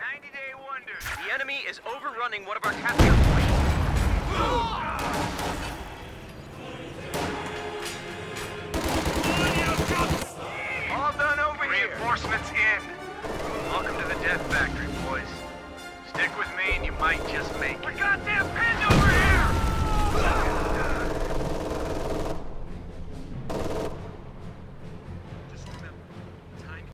90-day wonder. The enemy is overrunning one of our capture points. All done over here. Reinforcements in. Welcome to the Death Factory, boys. Stick with me and you might just make it. We're goddamn pinned over here!